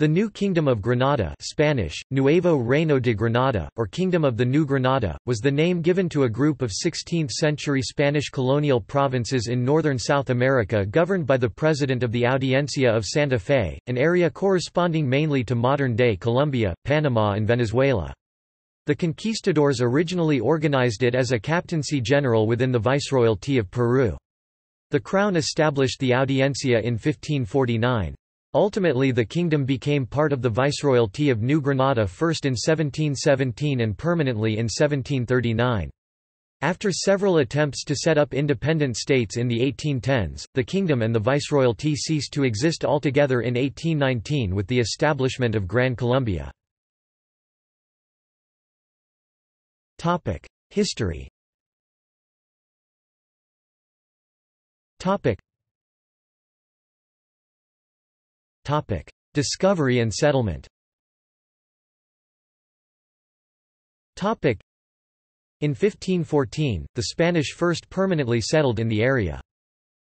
The New Kingdom of Granada, Spanish, Nuevo Reino de Granada, or Kingdom of the New Granada, was the name given to a group of 16th-century Spanish colonial provinces in northern South America governed by the president of the Audiencia of Santa Fe, an area corresponding mainly to modern-day Colombia, Panama and Venezuela. The conquistadors originally organized it as a captaincy general within the Viceroyalty of Peru. The Crown established the Audiencia in 1549. Ultimately the kingdom became part of the Viceroyalty of New Granada first in 1717 and permanently in 1739. After several attempts to set up independent states in the 1810s, the kingdom and the Viceroyalty ceased to exist altogether in 1819 with the establishment of Gran Colombia. History. Discovery and settlement. In 1514, the Spanish first permanently settled in the area.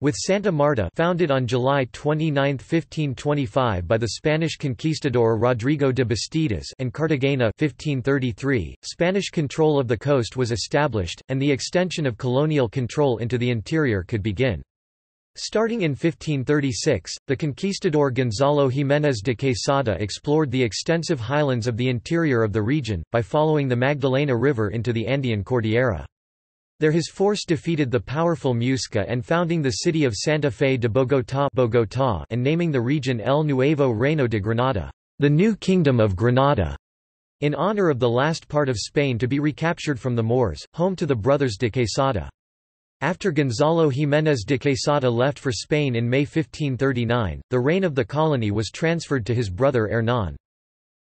With Santa Marta, founded on July 29, 1525 by the Spanish conquistador Rodrigo de Bastidas, and Cartagena 1533, Spanish control of the coast was established, and the extension of colonial control into the interior could begin. Starting in 1536, the conquistador Gonzalo Jiménez de Quesada explored the extensive highlands of the interior of the region, by following the Magdalena River into the Andean Cordillera. There his force defeated the powerful Muisca and founding the city of Santa Fe de Bogotá and naming the region El Nuevo Reino de Granada, the New Kingdom of Granada, in honor of the last part of Spain to be recaptured from the Moors, home to the brothers de Quesada. After Gonzalo Jiménez de Quesada left for Spain in May 1539, the reign of the colony was transferred to his brother Hernán.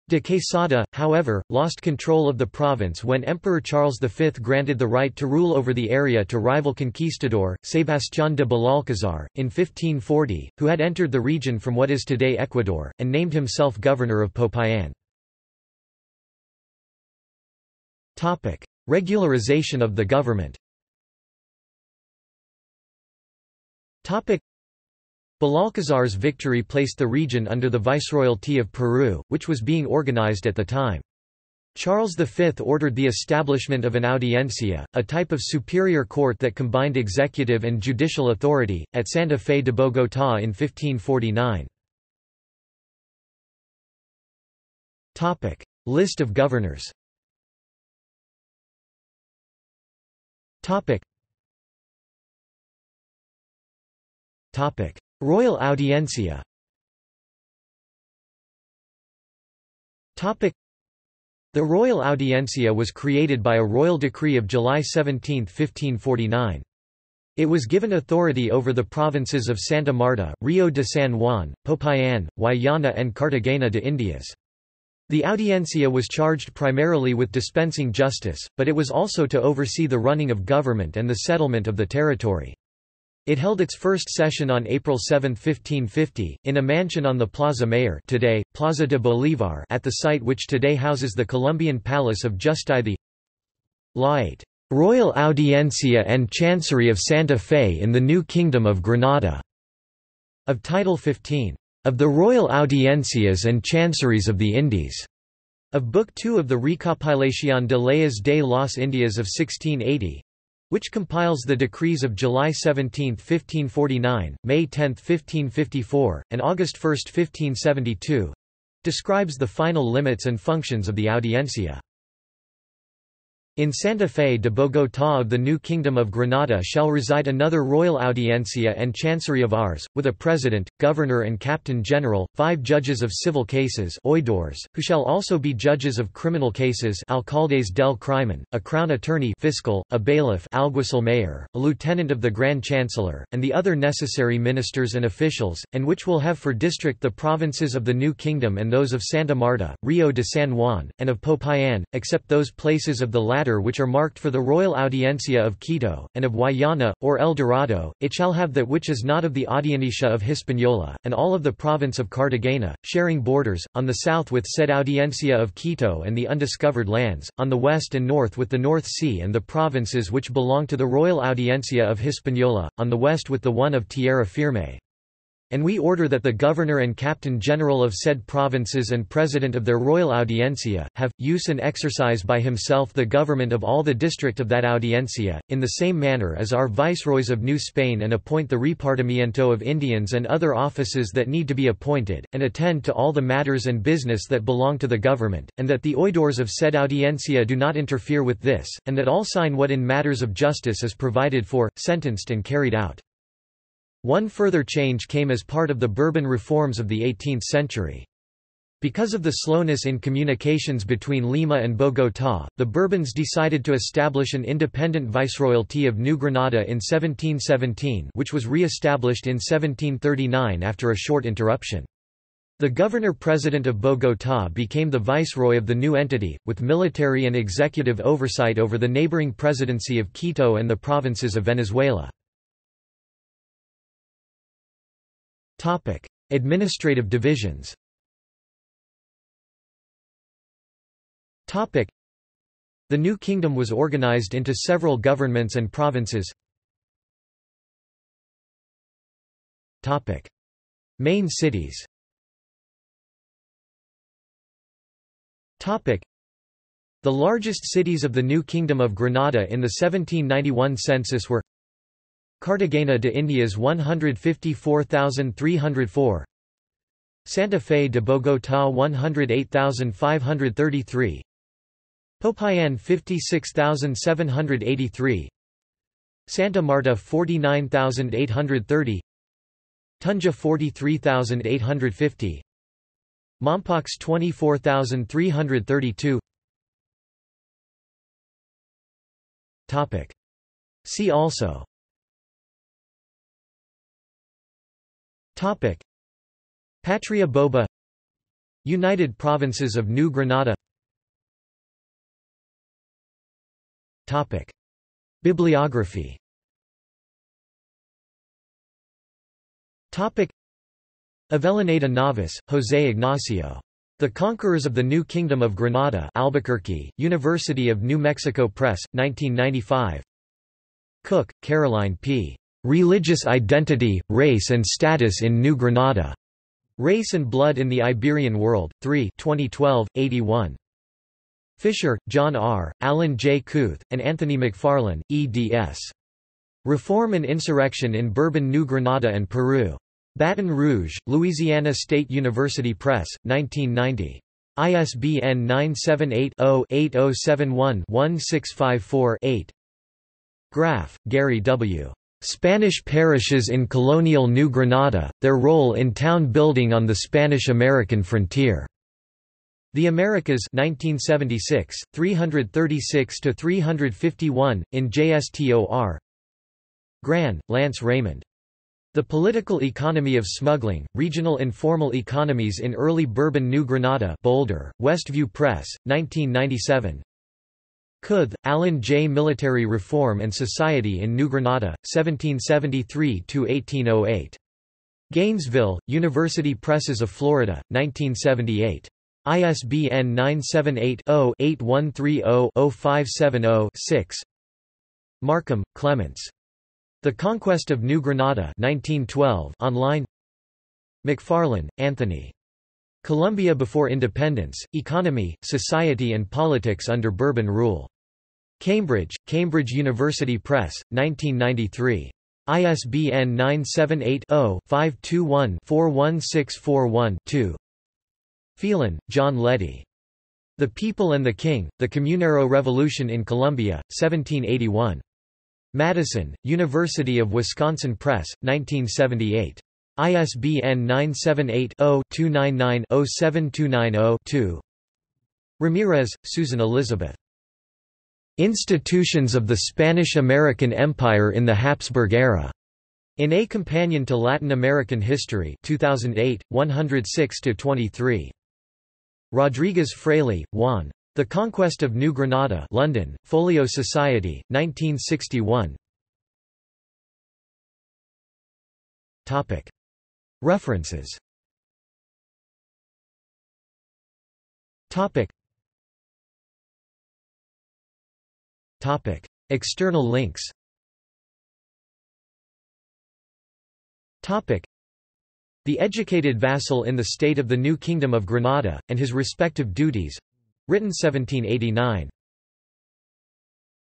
De Quesada, however, lost control of the province when Emperor Charles V granted the right to rule over the area to rival conquistador, Sebastián de Belalcázar, in 1540, who had entered the region from what is today Ecuador, and named himself governor of Popayán. Regularization of the government. Belalcázar's victory placed the region under the Viceroyalty of Peru, which was being organized at the time. Charles V ordered the establishment of an audiencia, a type of superior court that combined executive and judicial authority, at Santa Fe de Bogotá in 1549. List of governors. Royal Audiencia. The Royal Audiencia was created by a royal decree of July 17, 1549. It was given authority over the provinces of Santa Marta, Rio de San Juan, Popayán, Guayana and Cartagena de Indias. The Audiencia was charged primarily with dispensing justice, but it was also to oversee the running of government and the settlement of the territory. It held its first session on April 7, 1550, in a mansion on the Plaza Mayor, today Plaza de Bolívar, at the site which today houses the Colombian Palace of Justice. The late Royal Audiencia and Chancery of Santa Fe in the New Kingdom of Granada, of Title 15, of the Royal Audiencias and Chanceries of the Indies, of Book 2 of the Recopilación de Leyes de las Indias of 1680. Which compiles the decrees of July 17, 1549, May 10, 1554, and August 1, 1572, describes the final limits and functions of the Audiencia. In Santa Fe de Bogotá of the New Kingdom of Granada shall reside another Royal Audiencia and Chancery of ours, with a president, governor and captain general, 5 judges of civil cases, oidores, who shall also be judges of criminal cases, alcaldes del crimen, a crown attorney, fiscal, a bailiff, alguacil mayor, a lieutenant of the grand chancellor, and the other necessary ministers and officials, and which will have for district the provinces of the New Kingdom and those of Santa Marta, Rio de San Juan, and of Popayán, except those places of the latter which are marked for the Royal Audiencia of Quito, and of Guayana, or El Dorado. It shall have that which is not of the Audiencia of Hispaniola, and all of the province of Cartagena, sharing borders, on the south with said Audiencia of Quito and the undiscovered lands, on the west and north with the North Sea and the provinces which belong to the Royal Audiencia of Hispaniola, on the west with the one of Tierra Firme. And we order that the governor and captain general of said provinces and president of their royal audiencia, have, use and exercise by himself the government of all the district of that audiencia, in the same manner as our viceroys of New Spain, and appoint the repartimiento of Indians and other offices that need to be appointed, and attend to all the matters and business that belong to the government, and that the oidores of said audiencia do not interfere with this, and that all sign what in matters of justice is provided for, sentenced and carried out. One further change came as part of the Bourbon reforms of the 18th century. Because of the slowness in communications between Lima and Bogotá, the Bourbons decided to establish an independent Viceroyalty of New Granada in 1717, which was re-established in 1739 after a short interruption. The governor-president of Bogotá became the viceroy of the new entity, with military and executive oversight over the neighboring presidency of Quito and the provinces of Venezuela. Administrative divisions. The New Kingdom was organized into several governments and provinces. Main cities. The largest cities of the New Kingdom of Granada in the 1791 census were Cartagena de Indias 154,304, Santa Fe de Bogotá 108,533, Popayán 56,783, Santa Marta 49,830, Tunja 43,850, Mompox 24,332. See also. Patria Boba, United Provinces of New Granada. Bibliography. Avellaneda Navas, Jose Ignacio. The Conquerors of the New Kingdom of Granada, Albuquerque, University of New Mexico Press, 1995. Cook, Caroline P. Religious Identity, Race and Status in New Granada. Race and Blood in the Iberian World, 3 2012, 81. Fisher, John R., Alan J. Cuth, and Anthony McFarlane, eds. Reform and Insurrection in Bourbon New Granada and Peru. Baton Rouge, Louisiana State University Press, 1990. ISBN 978-0-8071-1654-8. Graff, Gary W. Spanish parishes in colonial New Granada, their role in town building on the Spanish-American frontier. The Americas 1976, 336–351, in JSTOR. Gran, Lance Raymond. The Political Economy of Smuggling, Regional Informal Economies in Early Bourbon New Granada, Boulder, Westview Press, 1997. Cuth, Alan J. Military Reform and Society in New Granada, 1773–1808. Gainesville, University Presses of Florida, 1978. ISBN 978-0-8130-0570-6. Markham, Clements. The Conquest of New Granada, 1912, online. McFarlane, Anthony. Colombia Before Independence, Economy, Society and Politics under Bourbon Rule. Cambridge, Cambridge University Press, 1993. ISBN 978-0-521-41641-2. Phelan, John Letty. The People and the King, The Comunero Revolution in Colombia, 1781. Madison, University of Wisconsin Press, 1978. ISBN 978-0-299-07290-2. Ramirez, Susan Elizabeth. Institutions of the Spanish-American Empire in the Habsburg Era. In A Companion to Latin American History, 2008, 106–23. Rodriguez Fraile, Juan. The Conquest of New Granada, London, Folio Society, 1961. References. External links. The educated vassal in the state of the New Kingdom of Granada, and his respective duties, written 1789.